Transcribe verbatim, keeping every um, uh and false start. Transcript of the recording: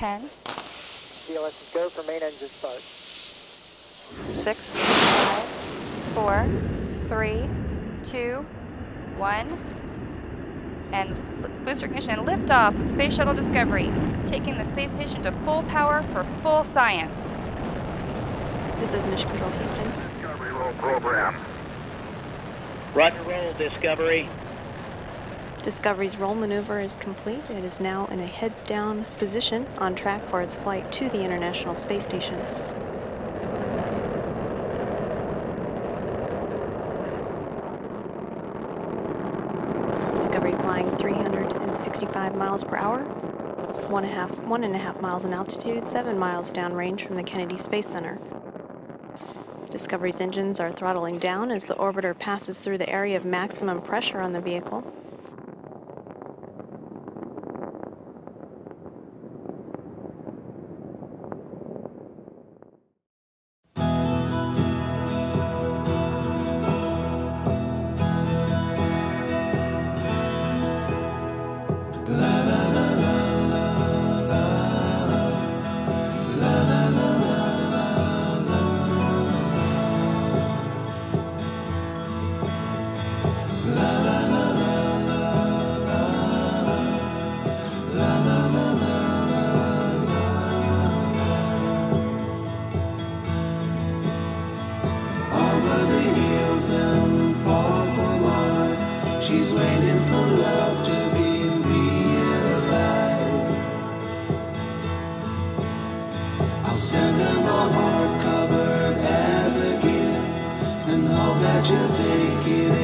ten. D L S, go for main engine start. Six, five, four, three, two, one, and booster ignition and liftoff of Space Shuttle Discovery, taking the space station to full power for full science. This is Mission Control, Houston. Discovery roll program. Roger, roll, Discovery. Discovery's roll maneuver is complete. It is now in a heads-down position on track for its flight to the International Space Station. Discovery flying three hundred sixty-five miles per hour, one and a half, one and a half miles in altitude, seven miles downrange from the Kennedy Space Center. Discovery's engines are throttling down as the orbiter passes through the area of maximum pressure on the vehicle. You'll take it.